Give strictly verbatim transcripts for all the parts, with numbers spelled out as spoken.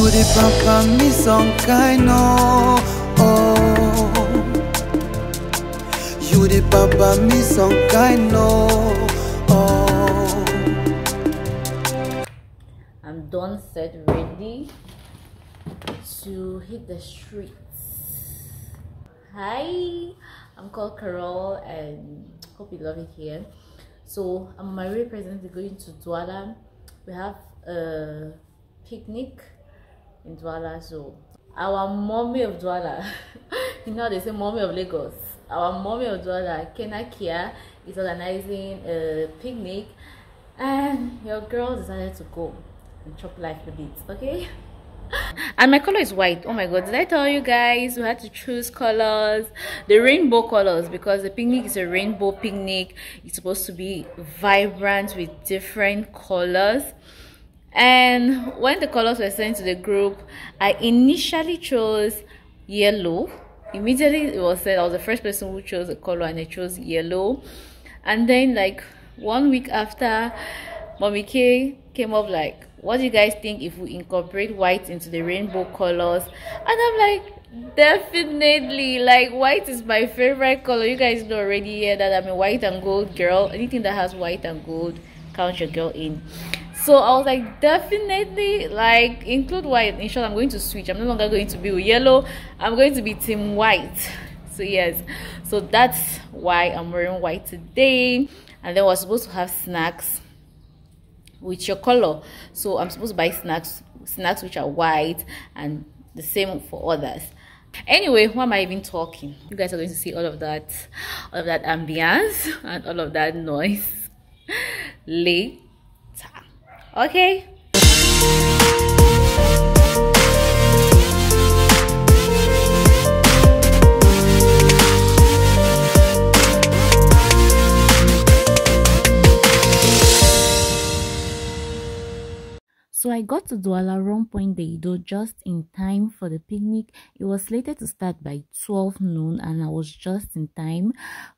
You dey back on me some kind of, oh. You dey papa me some kind of, oh. I'm done, set, ready to hit the streets. Hi, I'm called Carol and hope you love it here. So I'm on my way presently going to Douala. We have a picnic in Douala. So our mommy of Douala, you know they say mommy of Lagos. Our mommy of Douala, Kenakia, is organizing a picnic, and your girl decided to go and chop life a bit. Okay. And my color is white. Oh my god, did I tell you guys we had to choose colors, the rainbow colors, because the picnic is a rainbow picnic. It's supposed to be vibrant with different colors. And when the colors were sent to the group, I initially chose yellow. Immediately it was said I was the first person who chose a color, and I chose yellow. And then like one week after, Mommy K came up like, what do you guys think if we incorporate white into the rainbow colors? And I'm like, definitely, like white is my favorite color. You guys know already here that I'm a white and gold girl. Anything that has white and gold, count your girl in. So I was like, definitely, like include white. In short, I'm going to switch. I'm no longer going to be with yellow. I'm going to be team white. So yes, so that's why I'm wearing white today. And then we're supposed to have snacks with your color. So I'm supposed to buy snacks snacks which are white, and the same for others. Anyway, why am I even talking? You guys are going to see all of that all of that ambience and all of that noise later, okay? So I got to Douala Rond Point Deido just in time for the picnic. It was slated to start by twelve noon, and I was just in time.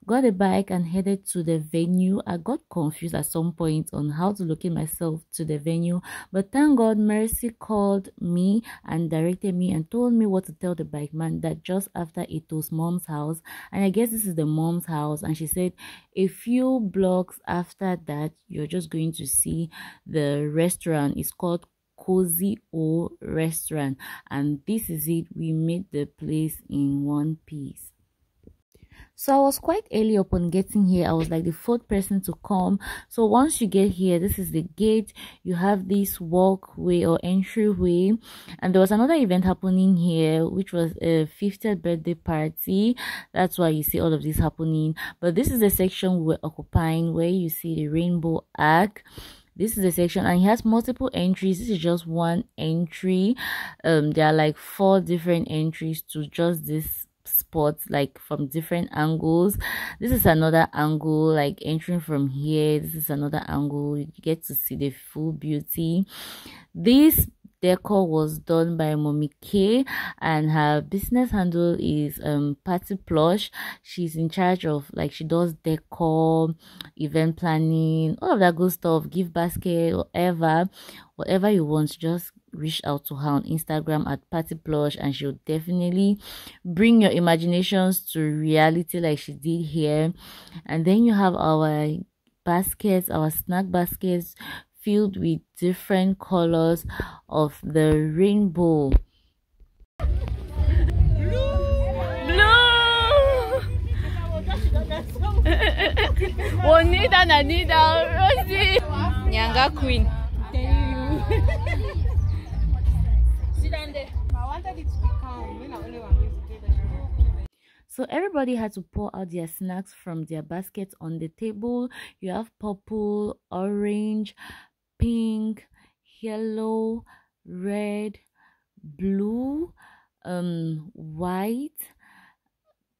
Got a bike and headed to the venue. I got confused at some point on how to locate myself to the venue, but thank God Mercy called me and directed me and told me what to tell the bike man, that just after Ito's mom's house, and I guess this is the mom's house, and she said a few blocks after that you're just going to see the restaurant. It's called Cozy O Restaurant, and this is it. We made the place in one piece. So I was quite early upon getting here. I was like the fourth person to come. So once you get here, this is the gate. You have this walkway or entryway, and there was another event happening here, which was a fiftieth birthday party. That's why you see all of this happening. But this is the section we're occupying, where you see the rainbow arc. This is the section, and it has multiple entries. This is just one entry. Um there are like four different entries to just this spot, like from different angles. This is another angle, like entering from here. This is another angle. You get to see the full beauty. This decor was done by Mommy K, and her business handle is um Party Plush. She's in charge of, like, she does decor, event planning, all of that good stuff, gift basket, whatever whatever you want. Just reach out to her on Instagram at Party Plush, and she'll definitely bring your imaginations to reality like she did here. And then you have our baskets, our snack baskets, filled with different colors of the rainbow. Blue, Nida na Nida, Rosie, Nyanga Queen. I wanted it to be calm when I only want you to do the rainbow. So everybody had to pour out their snacks from their baskets on the table. You have purple, orange, pink, yellow, red, blue, um white,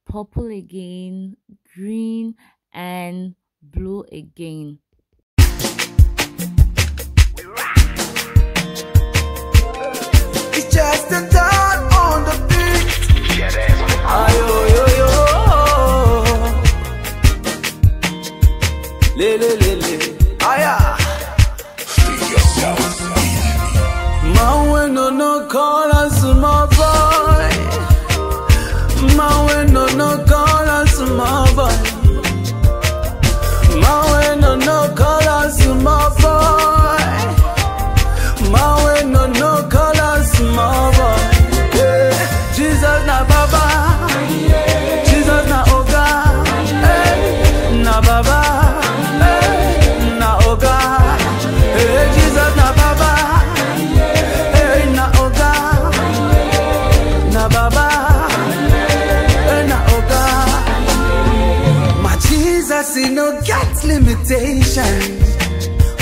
purple again, green, and blue again. It's just a dot on the beat. Yeah, ayo, yo, yo. Le, le, le, le. Aya. Now when no no time.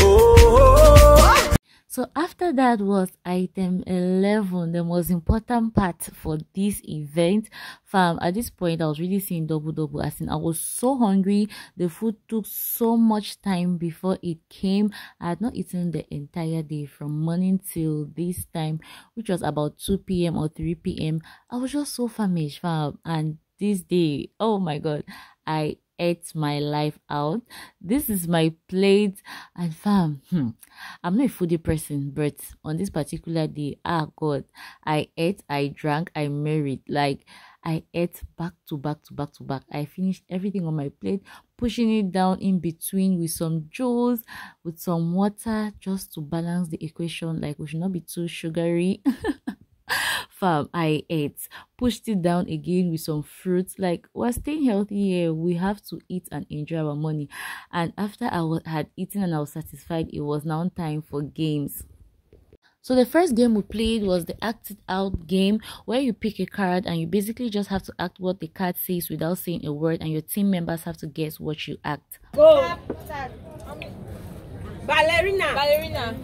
Oh. So after that was item eleven, the most important part for this event. Fam, at this point I was really seeing double double, as in I was so hungry. The food took so much time before it came. I had not eaten the entire day from morning till this time, which was about two p m or three p m I was just so famished, fam, and this day, oh my god, I ate my life out. This is my plate, and fam, hmm, I'm not a foodie person, but on this particular day, ah god, I ate, I drank, I married. Like, I ate back to back to back to back. I finished everything on my plate, pushing it down in between with some juice, with some water, just to balance the equation. Like, we should not be too sugary. Fam, I ate, pushed it down again with some fruits. Like, we're staying healthy here, we have to eat and enjoy our money. And after I had eaten and I was satisfied, it was now time for games. So the first game we played was the act it out game, where you pick a card and you basically just have to act what the card says without saying a word, and your team members have to guess what you act. Go. Ballerina. Ballerina.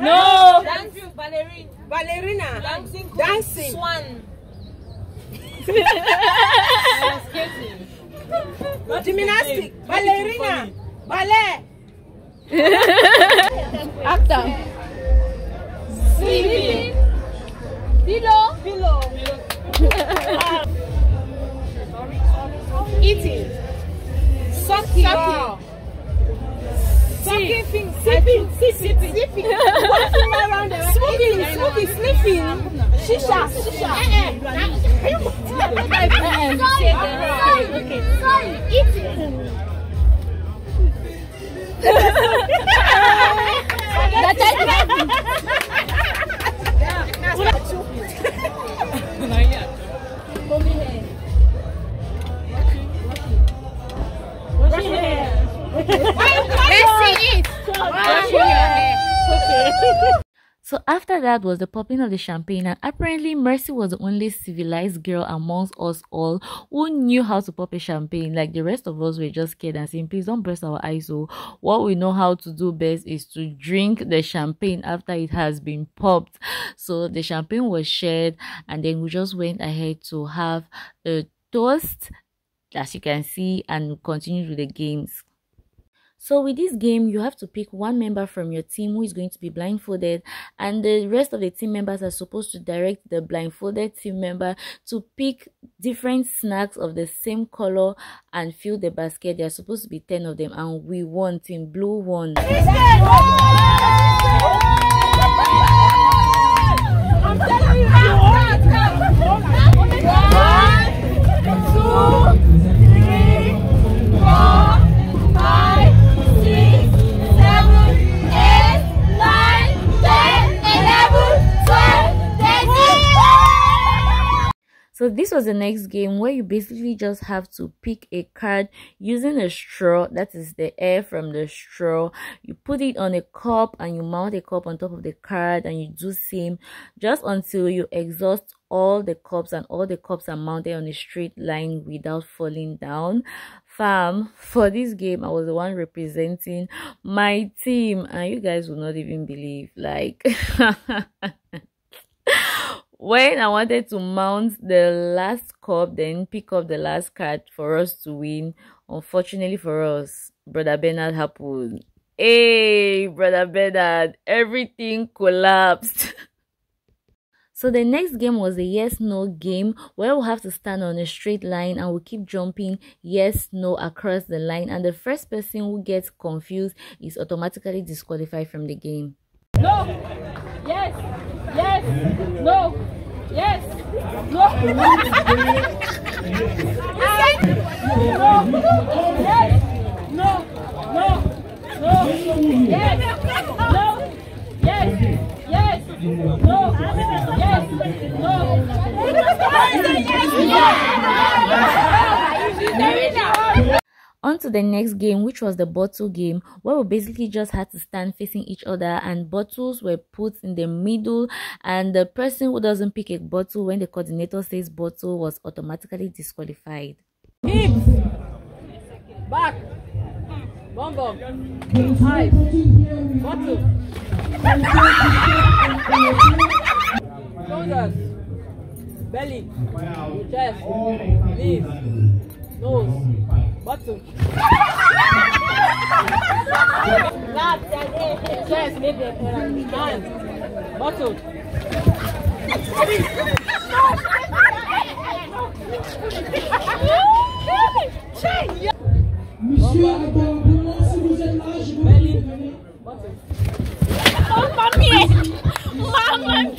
No. Dancing. Ballerina. Ballerina. Dancing. Dancing. Swan. Skating. Gymnastic. Ballerina. Ballet. Actor. Singing. Pillow. Pillow. Eating. Sucking. Sipping, sipping, sipping, sipping, sipping, walking around the smoking, smoking, sleeping, shisha, shisha. Sorry, sorry, eating. So after that was the popping of the champagne, and apparently Mercy was the only civilized girl amongst us all who knew how to pop a champagne. Like, the rest of us were just scared and saying, please don't burst our eyes. So what we know how to do best is to drink the champagne after it has been popped. So the champagne was shared, and then we just went ahead to have a toast, as you can see, and continued with the games. So with this game, you have to pick one member from your team who is going to be blindfolded, and the rest of the team members are supposed to direct the blindfolded team member to pick different snacks of the same color and fill the basket. There are supposed to be ten of them, and we won. Team Blue won. So this was the next game, where you basically just have to pick a card using a straw, that is the air from the straw. You put it on a cup and you mount a cup on top of the card, and you do same just until you exhaust all the cups, and all the cups are mounted on a straight line without falling down. Fam, for this game I was the one representing my team, and you guys will not even believe, like, when I wanted to mount the last cup, then pick up the last card for us to win, unfortunately for us, Brother Bernard happened. Hey, Brother Bernard, everything collapsed. So the next game was the yes no game, where we'll have to stand on a straight line and we'll keep jumping yes no across the line, and the first person who gets confused is automatically disqualified from the game. No. Yes. Yes. No. Yes. No. Yes. No. Yes. No. No. No. Yes. No. Yes. Yes. No. Yes. No. On to the next game, which was the bottle game, where we basically just had to stand facing each other, and bottles were put in the middle, and the person who doesn't pick a bottle when the coordinator says bottle was automatically disqualified. Hips. Back. Back. Bomb bomb. Eyes. Bottle. Shoulders. Belly. Chest. Knees. Nose. Bottle. Chest. Hands. Bottle. Monsieur, attendez-moi si vous êtes là, je vous prie. Oh, mamie! Maman!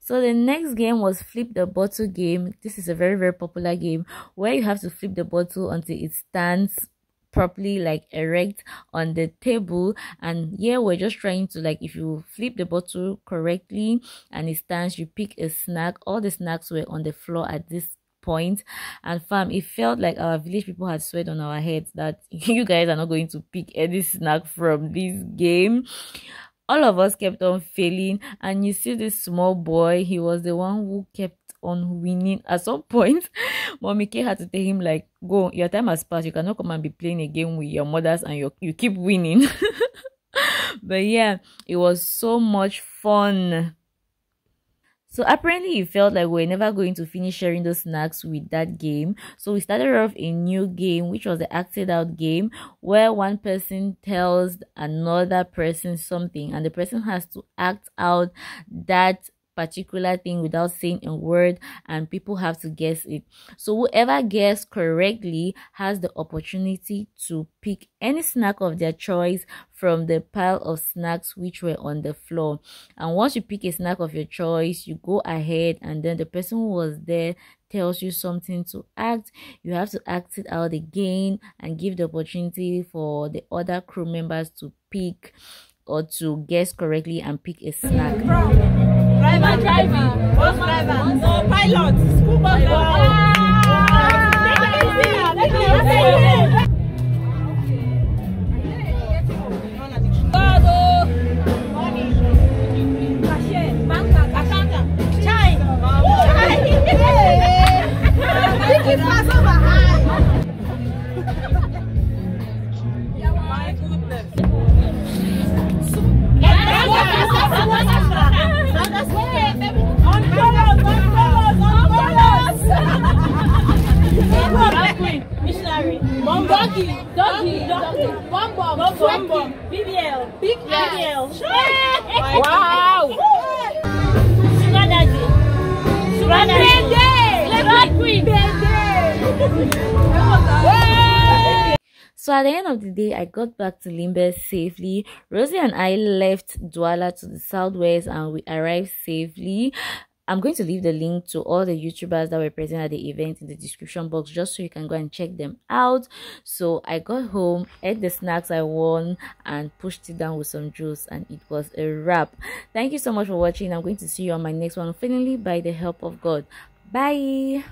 So the next game was flip the bottle game. This is a very very popular game where you have to flip the bottle until it stands properly, like erect on the table. And yeah, we're just trying to, like, if you flip the bottle correctly and it stands, you pick a snack. All the snacks were on the floor at this point, and fam, it felt like our village people had sweat on our heads that you guys are not going to pick any snack from this game. All of us kept on failing, and you see this small boy, he was the one who kept on winning. At some point, Mommy K had to tell him, like, go, your time has passed, you cannot come and be playing a game with your mothers and your, you keep winning. But yeah, it was so much fun. So apparently it felt like we were never going to finish sharing those snacks with that game. So we started off a new game, which was the acted out game, where one person tells another person something and the person has to act out that particular thing without saying a word, and people have to guess it. So whoever guessed correctly has the opportunity to pick any snack of their choice from the pile of snacks which were on the floor. And once you pick a snack of your choice, you go ahead, and then the person who was there tells you something to act. You have to act it out again and give the opportunity for the other crew members to pick or to guess correctly and pick a snack. Driver, driver, bus driver, no pilot, school bus driver. So at the end of the day, I got back to Limbe safely. Rosie and I left Douala to the southwest, and we arrived safely. I'm going to leave the link to all the YouTubers that were present at the event in the description box, just so you can go and check them out. So I got home, ate the snacks I won, and pushed it down with some juice, and it was a wrap. Thank you so much for watching. I'm going to see you on my next one, finally, by the help of God. Bye.